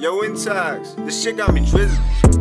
Yo, iNTOX, this shit got me drizzling.